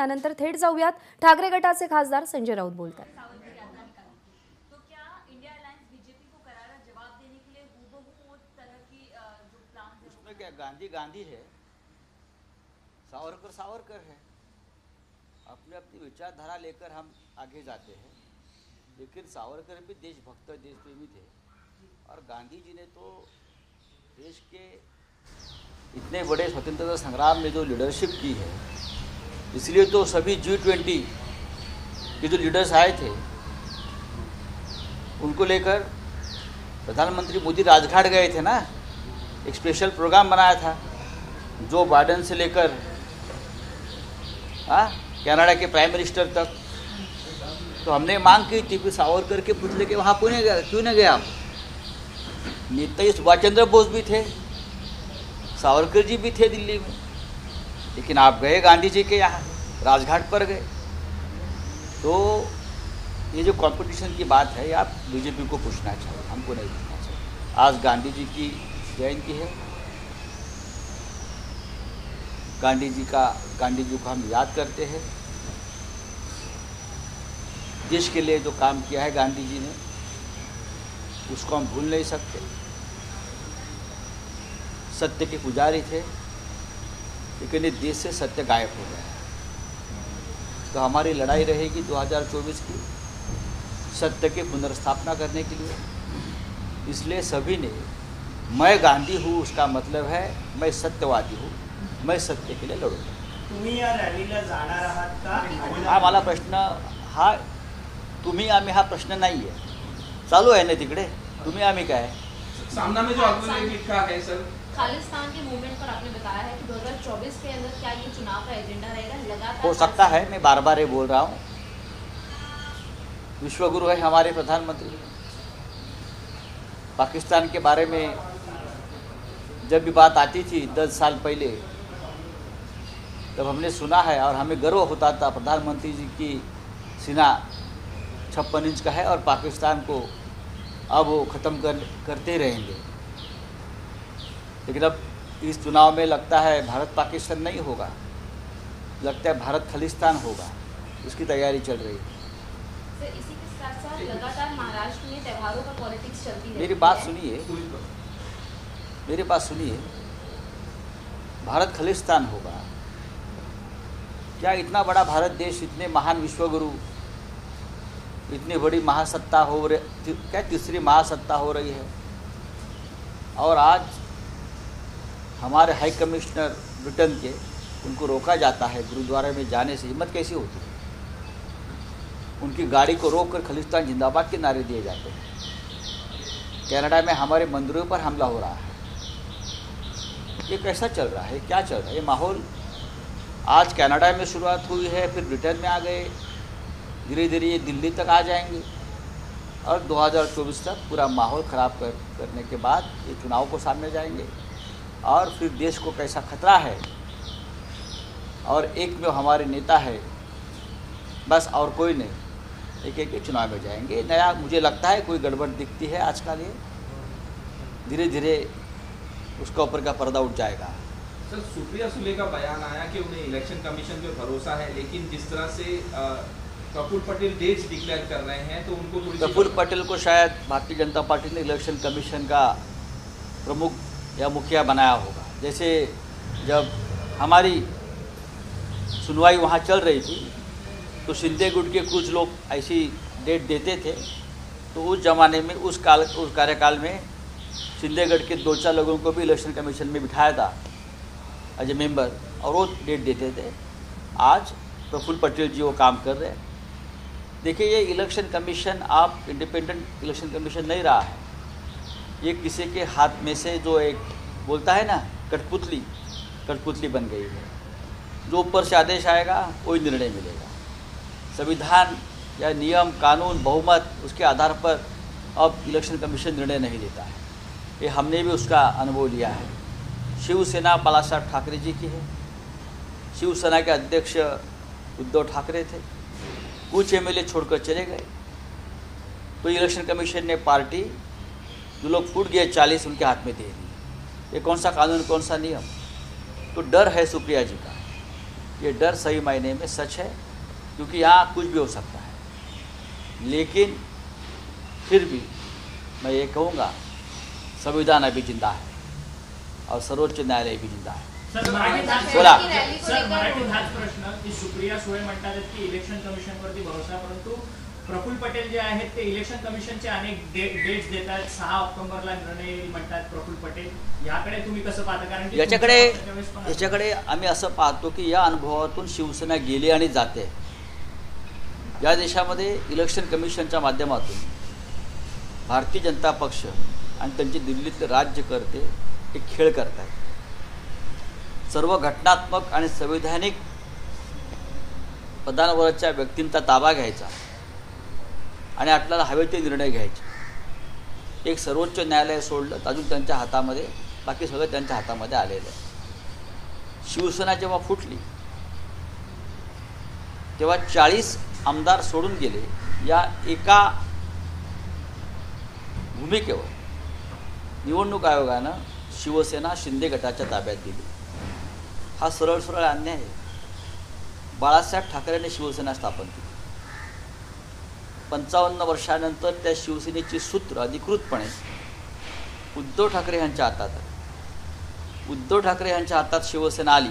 यानंतर थेट जाऊयात ठाकरे गटाचे खासदार संजय राऊत बोलतात। गांधी गांधी है, सावरकर सावरकर है, अपने अपनी विचारधारा लेकर हम आगे जाते हैं, लेकिन सावरकर भी देशभक्त देशप्रेमी थे और गांधी जी ने तो देश के इतने बड़े स्वतंत्रता संग्राम में जो लीडरशिप की है, इसलिए तो सभी G20 के जो लीडर्स आए थे उनको लेकर प्रधानमंत्री मोदी राजघाट गए थे ना, एक स्पेशल प्रोग्राम बनाया था जो बाइडन से लेकर कनाडा के प्राइम मिनिस्टर तक। तो हमने मांग की थी फिर सावरकर के पुतले के वहाँ क्यों नहीं गए आप? नेताजी सुभाष चंद्र बोस भी थे, सावरकर जी भी थे दिल्ली में, लेकिन आप गए गांधी जी के यहाँ राजघाट पर गए। तो ये जो कॉम्पिटिशन की बात है, आप बीजेपी को पूछना चाहिए, हमको नहीं पूछना चाहिए। आज गांधी जी की जयंती है, गांधी जी को हम याद करते हैं। देश के लिए जो काम किया है गांधी जी ने, उसको हम भूल नहीं सकते। सत्य के पुजारी थे, लेकिन ये देश से सत्य गायब हो गया है। तो हमारी लड़ाई रहेगी 2024 की सत्य की पुनर्स्थापना करने के लिए। इसलिए सभी ने मैं गांधी हूँ उसका मतलब है मैं सत्यवादी हूँ, मैं सत्य के लिए लढूंगा। तुम्ही या रॅलीला जाणार आहात का? हा मला प्रश्न हा तुम्ही आम्ही हा प्रश्न नाही आहे, चालू आहे ना तिकडे तुम्ही आम्ही काय सामना में जो आंदोलन लिखा है सर खालिस्तान के मूवमेंट पर आपने बताया है कि 2024 के अंदर क्या ये चुनाव का एजेंडा रहेगा? लगातार हो सकता है, मैं बार बार ये बोल रहा हूँ। विश्वगुरु है हमारे प्रधानमंत्री, पाकिस्तान के बारे में जब भी बात आती थी 10 साल पहले, तब हमने सुना है और हमें गर्व होता था प्रधानमंत्री जी की सीना 56 इंच का है और पाकिस्तान को अब वो ख़त्म करते रहेंगे। लेकिन अब इस चुनाव में लगता है भारत पाकिस्तान नहीं होगा, लगता है भारत खालिस्तान होगा, उसकी तैयारी चल रही है। इसी के साथ साथ लगातार महाराष्ट्र में त्योहारों पर पॉलिटिक्स चलती है। मेरी बात सुनिए, भारत खालिस्तान होगा क्या? इतना बड़ा भारत देश, इतने महान विश्वगुरु, इतनी बड़ी महासत्ता हो रही, क्या तीसरी महासत्ता हो रही है? और आज हमारे हाई कमिश्नर ब्रिटेन के, उनको रोका जाता है गुरुद्वारे में जाने से, हिम्मत कैसी होती है? उनकी गाड़ी को रोक कर खालिस्तान जिंदाबाद के नारे दिए जाते हैं। कनाडा में हमारे मंदिरों पर हमला हो रहा है। ये कैसा चल रहा है, क्या चल रहा है ये माहौल? आज कनाडा में शुरुआत हुई है, फिर ब्रिटेन में आ गए, धीरे धीरे ये दिल्ली तक आ जाएंगे और 2024 तक पूरा माहौल ख़राब करने के बाद ये चुनाव को सामने जाएंगे और फिर देश को कैसा खतरा है। और एक में हमारे नेता है बस, और कोई नहीं, एक चुनाव में जाएंगे। नया मुझे लगता है कोई गड़बड़ दिखती है आजकल, ये धीरे धीरे उसका ऊपर का पर्दा उठ जाएगा। सर सुप्रिया सुळे का बयान आया कि उन्हें इलेक्शन कमीशन पे भरोसा है, लेकिन जिस तरह से प्रफुल्ल पटेल डेट्स डिक्लेयर कर रहे हैं तो उनको प्रफुल्ल पटेल को शायद भारतीय जनता पार्टी ने इलेक्शन कमीशन का प्रमुख या मुखिया बनाया होगा। जैसे जब हमारी सुनवाई वहाँ चल रही थी तो शिंदे गुट के कुछ लोग ऐसी डेट देते थे, तो उस ज़माने में उस कार्यकाल में शिंदे गढ़ के 2-4 लोगों को भी इलेक्शन कमीशन में बिठाया था एज ए मेंबर, और वो डेट देते थे। आज प्रफुल्ल पटेल जी वो काम कर रहे हैं। देखिए ये इलेक्शन कमीशन आप इंडिपेंडेंट इलेक्शन कमीशन नहीं रहा है, ये किसी के हाथ में से जो एक बोलता है ना कठपुतली बन गई है। जो ऊपर से आदेश आएगा वही निर्णय मिलेगा। संविधान या नियम कानून बहुमत उसके आधार पर अब इलेक्शन कमीशन निर्णय नहीं देता है। ये हमने भी उसका अनुभव लिया है। शिवसेना बालासाहेब ठाकरे जी की है, शिवसेना के अध्यक्ष उद्धव ठाकरे थे, कुछ MLA छोड़कर चले गए, तो इलेक्शन कमीशन ने पार्टी जो लोग फूट गए 40 उनके हाथ में दे दी। ये कौन सा कानून, कौन सा नियम? तो डर है सुप्रिया जी का। ये डर सही मायने में सच है, क्योंकि यहाँ कुछ भी हो सकता है। लेकिन फिर भी मैं ये कहूँगा, संविधान अभी जिंदा है और सर्वोच्च न्यायालय भी जिंदा है। बोला प्रश्न की सुप्रिया सुळे म्हणतात की इलेक्शन कमिशन वरती भरोसा, परंतु प्रफुल्ल पटेल जे आहेत ते इलेक्शन कमिशनचे अनेक डेट्स देतात, 6 ऑक्टोबरला निर्णय येईल म्हणतात प्रफुल्ल पटेल। याकडे तुम्ही कसं पाहता? कारण की याच्याकडे आम्ही असं पाहतो की या अनुभवातून शिवसेना गेली आणि जाते। या देशामध्ये इलेक्शन कमिशनच्या माध्यमातून भारतीय जनता पक्ष आणि त्यांचे दिल्लीतले राज्यकर्ते एक खेळ करतात। सर्व घटनात्मक आणि संवैधानिक पदांवरच्या व्यक्तींचा ताबा घ्यायचा आणि आपल्याला हवे ते निर्णय घ्यायचे। एक सर्वोच्च न्यायालय सोडलं अजून त्यांच्या हातामध्ये, बाकी सगळं त्यांच्या हातामध्ये आलेलं आहे। शिवसेना जेव्हा फुटली तेव्हा 40 आमदार सोडून गेले। या एका भूमिकेवर निवडणूक आयोगानं शिवसेना शिंदे गटाच्या ताब्यात दिली। हा सरळ सरळ अन्याय आहे। बाळासाहेब ठाकरेंनी शिवसेना स्थापन केली। 55 वर्षानंतर त्या शिवसेनेची सूत्र अधिकृतपणे उद्धव ठाकरे यांच्या हातात आली। उद्धव ठाकरे यांच्या हातात शिवसेना आली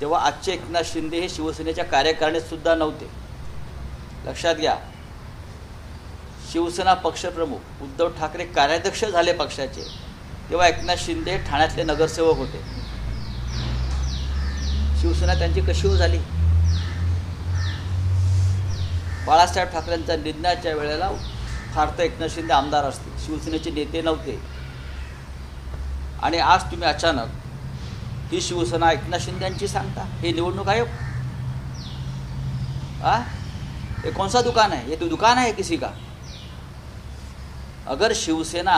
तेव्हा आजचे एकनाथ शिंदे हे शिवसेनेच्या कार्यकारिणीत सुद्धा नव्हते। लक्षात घ्या, शिवसेना पक्षप्रमुख उद्धव ठाकरे कार्याध्यक्ष झाले पक्षाचे तेव्हा एकनाथ शिंदे ठाण्यातले नगरसेवक होते। शिवसेना त्यांची कशी झाली? बाळासाहेब ठाकरेंच्या निर्णयाच्या वेळेला फार तर एकनाथ शिंदे आमदार असते, शिवसेनेचे नेते नव्हते। आणि आज तुम्ही अचानक ही शिवसेना एकनाथ शिंदे यांची सांगता? हे निवडणूक आयोग ये कौन सा दुकान है? ये तो दुकान है किसी का। अगर शिवसेना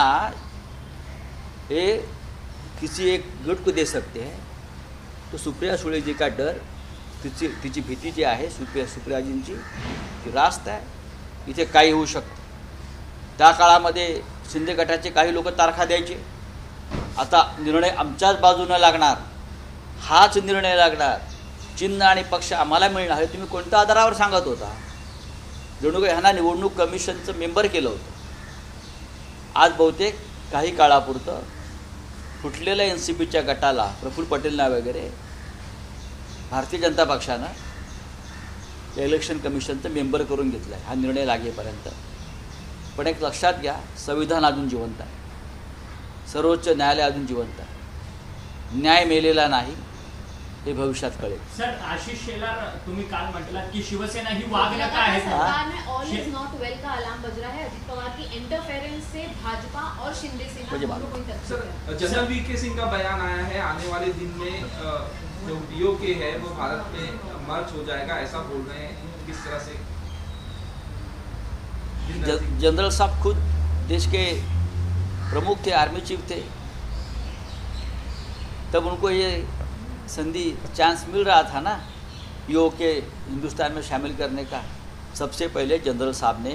ये किसी एक गुट को दे सकते हैं तो सुप्रिया सुळे जी का डर, तिची भीती जी आहे सुप्रियाजींची ती रास्त आहे। इथे काही होऊ शकतं। त्या काळामध्ये शिंदे गटाचे काही लोक तारखा द्यायचे, आता निर्णय आमच्याच बाजूने लागणार, हाच निर्णय लागणार, चिन्ह आणि पक्ष आम्हाला मिळणार आहे। तुम्ही कोणत्या आधारावर सांगत होता? जणू काही ह्यांना निवडणूक कमिशनचं मेंबर केलं होतं। आज बहुतेक काही काळापुरतं फुटलेल्या एनसीपीच्या गटाला प्रफुल्ल पटेलना वगैरे भारतीय जनता पक्षानं इलेक्शन कमिशनचं मेंबर करून घेतलं आहे हा निर्णय लागेपर्यंत। पण एक लक्षात घ्या, संविधान अजून जिवंत आहे, सर्वोच्च न्यायालय अजून जिवंत आहे, न्याय मिळालेला नाही हे भविष्यात कळेल। सर, आशीष शेलार तुम्ही काल म्हटलात की शिवसेना ही वागणं का आहे? सरकार में ऑल इज नॉट वेल का अलार्म बज रहा है। अजीत पवार की इंटरफेरेंस से भाजपा और शिंदे सेना को कोई तकलीफ। जैसा वी के सिंह का बयान आया है, आने वाले दिन में जो पीओके है वो भारत में मर्ज हो जाएगा, ऐसा बोल रहे हैं, किस तरह से? जनरल साहब खुद देश के प्रमुख थे, आर्मी चीफ थे, तब उनको ये संधि चांस मिल रहा था ना पीओ के हिंदुस्तान में शामिल करने का। सबसे पहले जनरल साहब ने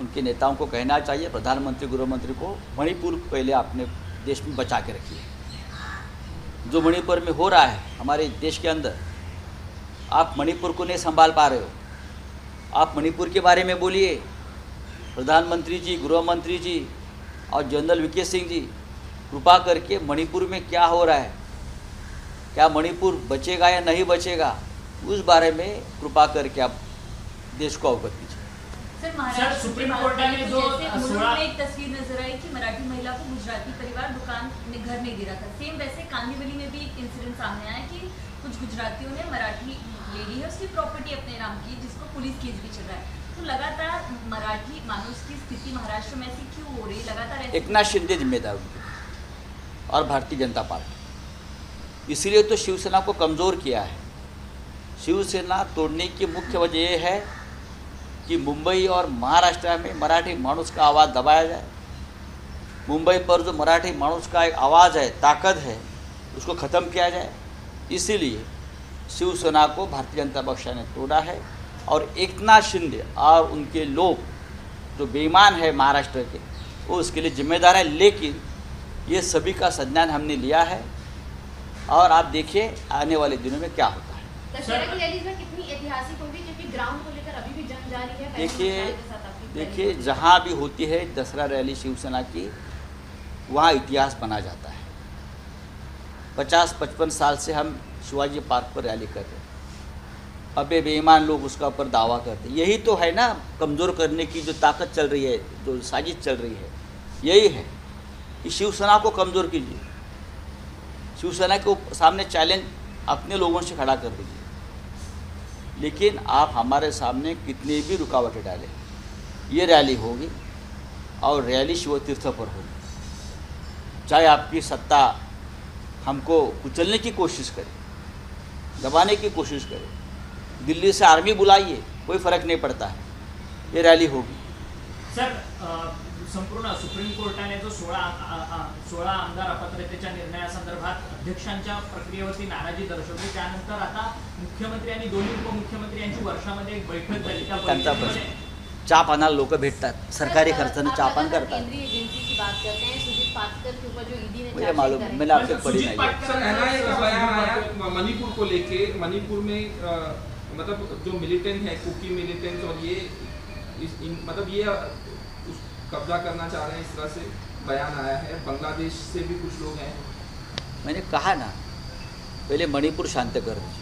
उनके नेताओं को कहना चाहिए, प्रधानमंत्री गृहमंत्री को, मणिपुर पहले आपने देश में बचा के रखिए। जो मणिपुर में हो रहा है हमारे देश के अंदर, आप मणिपुर को नहीं संभाल पा रहे हो। आप मणिपुर के बारे में बोलिए, प्रधानमंत्री जी, गृहमंत्री जी और जनरल वी के सिंह जी, कृपा करके मणिपुर में क्या हो रहा है, क्या मणिपुर बचेगा या नहीं बचेगा, उस बारे में कृपा करके आप देश को अवगत कीजिए। सर, सुप्रीम कोर्ट ने जो में एक तस्वीर नजर आई कि मराठी महिला को गुजराती परिवार दुकान में घर में गिरा था, सेम वैसे कांदिवली में भी एक इंसिडेंट सामने आया कि कुछ गुजरातियों ने मराठी लेडी है उसकी प्रॉपर्टी अपने नाम की, जिसको पुलिस केस भी चल रहा है। तो लगातार मराठी मानुष की स्थिति महाराष्ट्र में ऐसी क्यों हो रही है? लगातार एकनाथ शिंदे जिम्मेदार और भारतीय जनता पार्टी, इसीलिए तो शिवसेना को कमज़ोर किया है। शिवसेना तोड़ने की मुख्य वजह यह है कि मुंबई और महाराष्ट्र में मराठी मानुस का आवाज़ दबाया जाए। मुंबई पर जो मराठी मानुस का एक आवाज़ है, ताकत है, उसको ख़त्म किया जाए। इसीलिए शिवसेना को भारतीय जनता पक्ष ने तोड़ा है और एकनाथ शिंदे और उनके लोग जो बेईमान है महाराष्ट्र के, वो उसके लिए जिम्मेदार है। लेकिन ये सभी का संज्ञान हमने लिया है और आप देखिए आने वाले दिनों में क्या होता है। दशहरा की रैली में कितनी ऐतिहासिक होगी क्योंकि ग्राउंड को लेकर अभी भी जंग जारी है। देखिए जहाँ भी होती है दशहरा रैली शिवसेना की वहाँ इतिहास बना जाता है। 50-55 साल से हम शिवाजी पार्क पर रैली कर रहे हैं, अब ये बेईमान लोग उसका ऊपर दावा करते हैं। यही तो है ना कमज़ोर करने की जो ताकत चल रही है, जो साजिश चल रही है, यही है कि शिवसेना को कमज़ोर कीजिए, शिवसेना के सामने चैलेंज अपने लोगों से खड़ा कर दीजिए, लेकिन आप हमारे सामने कितनी भी रुकावटें डालें। ये रैली होगी और रैली शिव तीर्थ पर होगी, चाहे आपकी सत्ता हमको कुचलने की कोशिश करे, दबाने की कोशिश करे, दिल्ली से आर्मी बुलाइए, कोई फ़र्क नहीं पड़ता है, ये रैली होगी। सर संपूर्ण सुप्रीम कोर्टाने जो 16 आमदार अपात्रतेच्या निर्णयासंदर्भात अध्यक्षांच्या प्रक्रियेवरती नाराजी दर्शवली, त्यानंतर आता मुख्यमंत्री आणि दोन्ही उपमुख्यमंत्री यांची वर्षामध्ये एक बैठक झाली, त्या बैठकीत चहा पानाला लोक भेटतात, सरकारी खर्चाने चहा पान करतात। केंद्रीय एजेंसी की बात करते हैं, सुजीत पाटकर के ऊपर जो ईडी ने मुझे मालूम मैंने आपसे पढ़ी नहीं। मणिपुर को लेके मणिपुर में मतलब जो मिलिटेंट है कुकी मिलिटेंट और ये मतलब ये कब्जा करना चाह रहे हैं, इस तरह से बयान आया है। बांग्लादेश से भी कुछ लोग हैं। मैंने कहा ना पहले मणिपूर शांत कर दीजिए।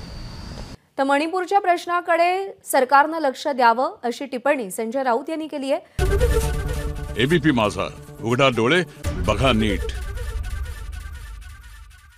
तर मणिपूरच्या प्रश्नाकडे सरकारने लक्ष द्यावं अशी टिप्पणी संजय राऊत यांनी केली आहे। एबीपी माझा, उघडा डोळे बघा नीट।